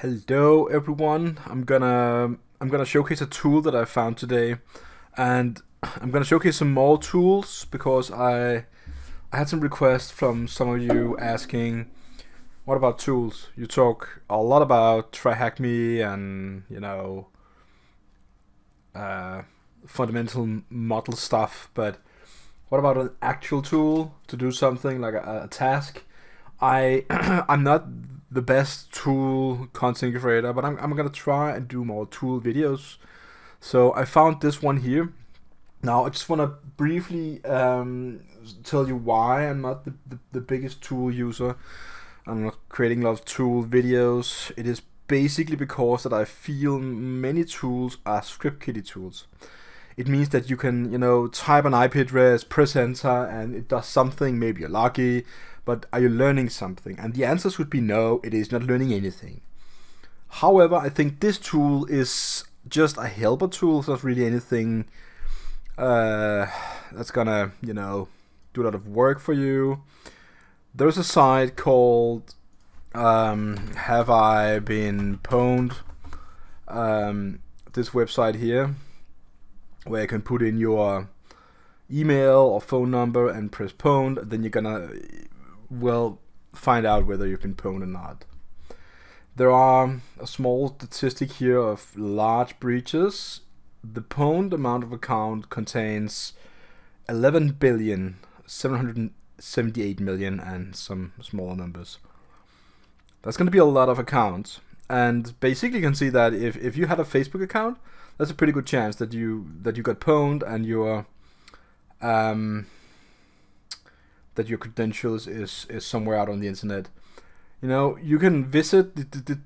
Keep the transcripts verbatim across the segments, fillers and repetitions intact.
Hello everyone, I'm gonna I'm gonna showcase a tool that I found today, and I'm gonna showcase some more tools because I I had some requests from some of you asking, what about tools? You talk a lot about Try Hack Me and, you know, uh, fundamental model stuff, but what about an actual tool to do something like a, a task? I I'm not the best tool content creator, but I'm, I'm gonna try and do more tool videos. So I found this one here. Now I just want to briefly um, tell you why I'm not the, the, the biggest tool user. I'm not creating a lot of tool videos. It is basically because that I feel many tools are script kiddie tools. It means that you can, you know, type an I P address, press enter, and it does something. Maybe you're lucky, but are you learning something? And the answers would be no, it is not learning anything. However, I think this tool is just a helper tool. It's not really anything uh, that's gonna, you know, do a lot of work for you. There's a site called um, Have I Been Pwned? Um, this website here, where you can put in your email or phone number and press pwned, then you're gonna, well, find out whether you've been pwned or not. There are a small statistic here of large breaches. The pwned amount of account contains eleven billion, seven hundred seventy-eight million and some smaller numbers. That's gonna be a lot of accounts. And basically you can see that if, if you had a Facebook account, that's a pretty good chance that you that you got pwned and your um, that your credentials is, is somewhere out on the internet. You know, you can visit the, the, the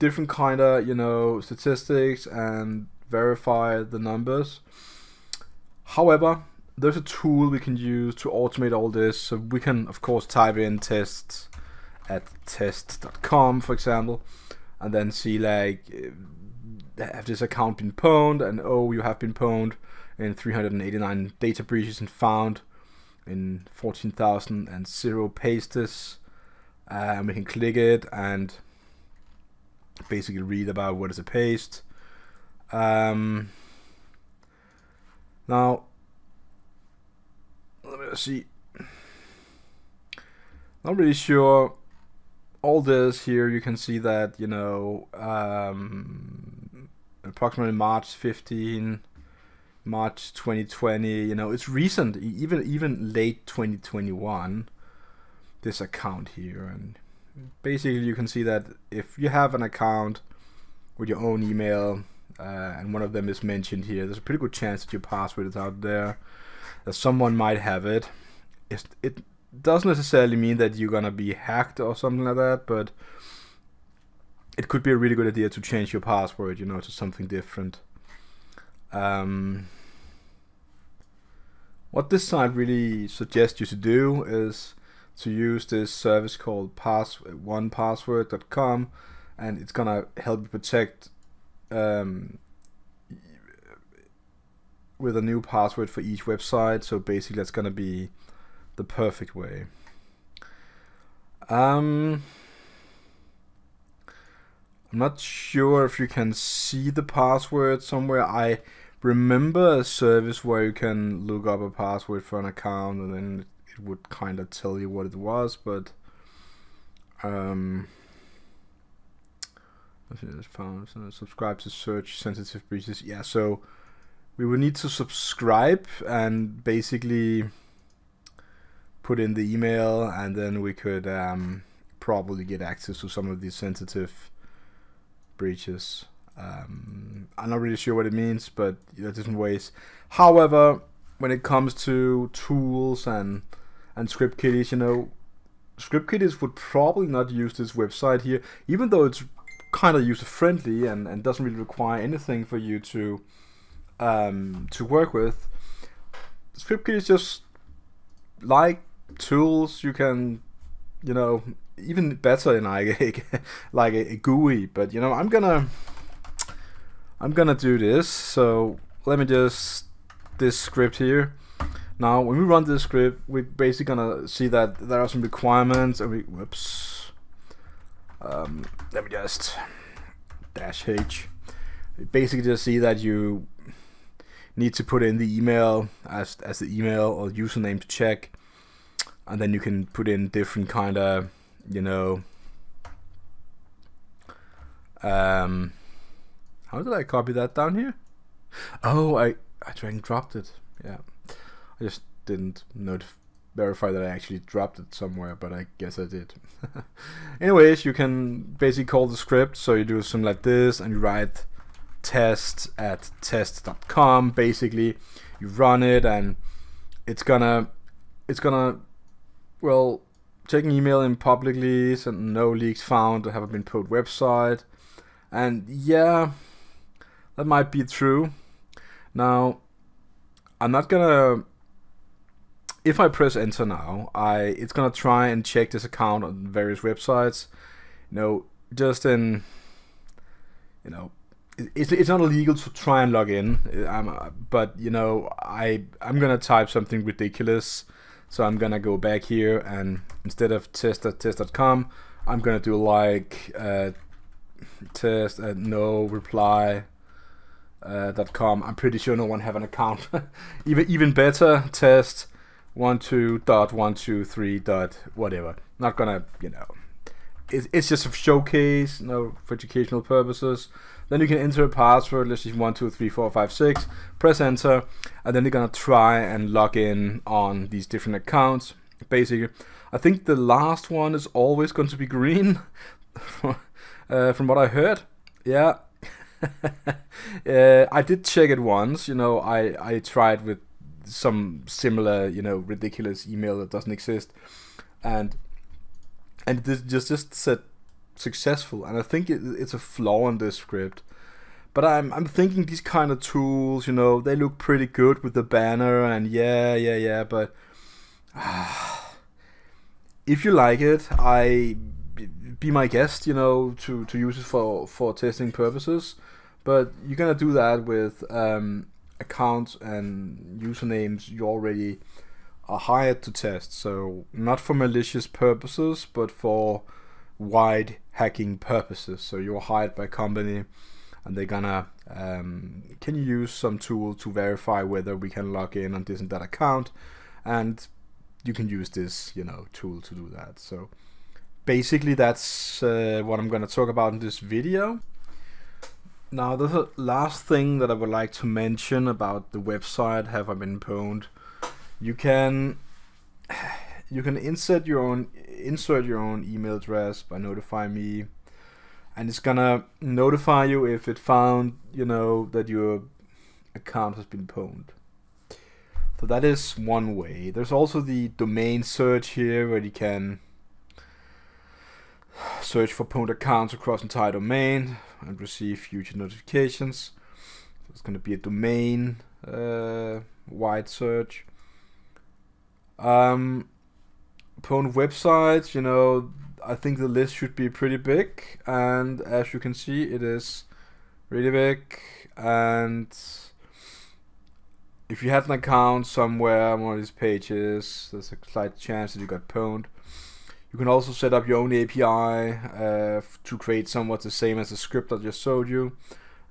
different kind of, you know, statistics and verify the numbers. However, there's a tool we can use to automate all this. So we can of course type in tests at test dot com, for example, and then see like, have this account been pwned? And oh, you have been pwned in three hundred eighty-nine data breaches and found in fourteen thousand and zero pages. And um, we can click it and basically read about what is a paste. Um, now, let me see. Not really sure. All this here, you can see that, you know, um, approximately March fifteenth, March twenty twenty, you know, it's recent, even even late twenty twenty-one, this account here. And basically you can see that if you have an account with your own email uh, and one of them is mentioned here, there's a pretty good chance that your password is out there, that someone might have it. It's, it doesn't necessarily mean that you're gonna be hacked or something like that, but it could be a really good idea to change your password, you know, to something different. Um, what this site really suggests you to do is to use this service called one password dot com, and it's gonna help you protect um, with a new password for each website. So basically that's gonna be the perfect way. Um, I'm not sure if you can see the password somewhere. I remember a service where you can look up a password for an account and then it would kind of tell you what it was, but um, subscribe to search sensitive breaches. Yeah, so we would need to subscribe and basically put in the email, and then we could um, probably get access to some of these sensitive breaches. Um, I'm not really sure what it means, but there's different ways. However, when it comes to tools and and script kiddies, you know, script kiddies would probably not use this website here, even though it's kind of user friendly and, and doesn't really require anything for you to um, to work with. Script kiddies just like tools you can, you know, even better in like like a, a G U I. But you know, I'm gonna I'm gonna do this. So let me just this script here. Now, when we run this script, we're basically gonna see that there are some requirements, and we whoops. Um, let me just dash h. Basically just see that you need to put in the email as, as the email or username to check, and then you can put in different kind of, you know, um, how did I copy that down here? Oh, I, I drag and dropped it. Yeah, I just didn't notif verify that I actually dropped it somewhere, but I guess I did. Anyways, you can basically call the script, so you do something like this and you write test at test dot com. Basically you run it and it's gonna it's gonna well, check an email in publicly, send no leaks found, have I been pwned website, and yeah, that might be true. Now I'm not gonna, if I press enter now, I it's gonna try and check this account on various websites, you know, just in, you know, It's, it's not illegal to try and log in, I'm, uh, but you know, I, I'm gonna type something ridiculous. So I'm gonna go back here, and instead of test dot test dot com, I'm gonna do like uh, test at no reply uh, .com. I'm pretty sure no one have an account. even even better, test one two dot one two three dot whatever. Not gonna, you know, it, it's just a showcase, you know, for educational purposes. Then you can enter a password, let's see, one two three four five six, press enter, and then you're gonna try and log in on these different accounts. Basically, I think the last one is always going to be green, uh, from what I heard. Yeah, uh, I did check it once, you know, I, I tried with some similar, you know, ridiculous email that doesn't exist, and and this just, just said successful, and I think it, it's a flaw in this script. But I'm, I'm thinking these kind of tools, you know, they look pretty good with the banner and yeah, yeah, yeah, but uh, if you like it, I be my guest, you know, to, to use it for, for testing purposes. But you're gonna do that with um, accounts and usernames you already are hired to test, so not for malicious purposes, but for wide hacking purposes. So you're hired by a company and they're gonna um, can you use some tool to verify whether we can log in on this and that account, and you can use this, you know, tool to do that. So basically that's uh, what I'm gonna talk about in this video. Now the last thing that I would like to mention about the website Have I Been Pwned, you can You can insert your own insert your own email address by notify me, and it's gonna notify you if it found, you know, that your account has been pwned. So that is one way. There's also the domain search here, where you can search for pwned accounts across entire domain and receive future notifications. So it's gonna be a domain uh, wide search. Um, Pwned websites, you know, I think the list should be pretty big, and as you can see, it is really big. And if you had an account somewhere on one of these pages, there's a slight chance that you got pwned. You can also set up your own A P I uh, to create somewhat the same as the script I just showed you.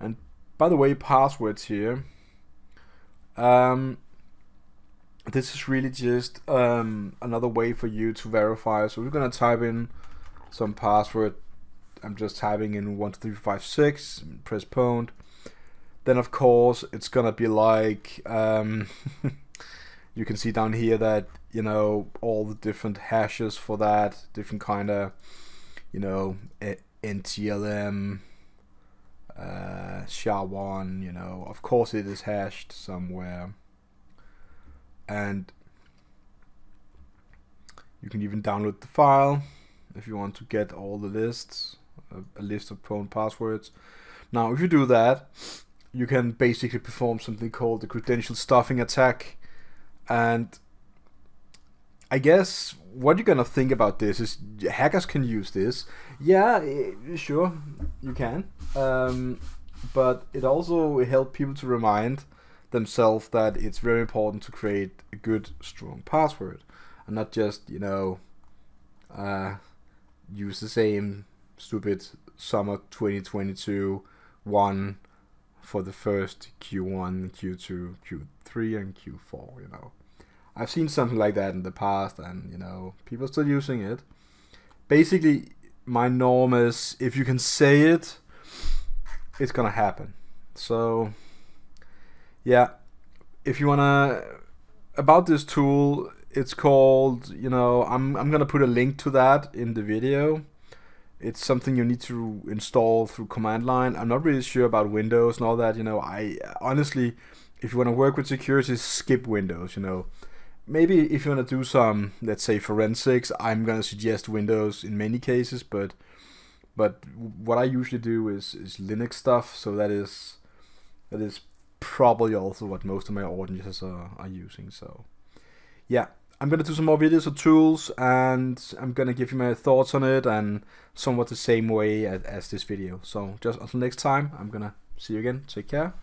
And by the way, passwords here. Um, This is really just um, another way for you to verify. So we're gonna type in some password. I'm just typing in one two three five six, press pwned. Then of course it's gonna be like um, you can see down here that, you know, all the different hashes for that, different kind of, you know, N T L M, uh, S H A one, you know, of course it is hashed somewhere. And you can even download the file if you want to get all the lists, a list of pwned passwords. Now if you do that, you can basically perform something called the credential stuffing attack. And I guess what you're gonna think about this is, hackers can use this. Yeah, sure, you can. Um, but it also helps people to remind themselves that it's very important to create a good strong password and not just, you know, uh, use the same stupid summer twenty twenty-two, one for the first Q one, Q two, Q three, and Q four, you know. I've seen something like that in the past, and, you know, people are still using it. Basically, my norm is, if you can say it, it's gonna happen. So, yeah, if you wanna, about this tool, it's called, you know, I'm, I'm gonna put a link to that in the video. It's something you need to install through command line. I'm not really sure about Windows and all that, you know. I honestly, if you want to work with security, skip Windows, you know. Maybe if you want to do some, let's say, forensics, I'm gonna suggest Windows in many cases, but but what I usually do is, is Linux stuff, so that is that is probably also what most of my audiences are, are using. So yeah, I'm gonna do some more videos of tools, and I'm gonna give you my thoughts on it, and somewhat the same way as, as this video. So just until next time, I'm gonna see you again. Take care.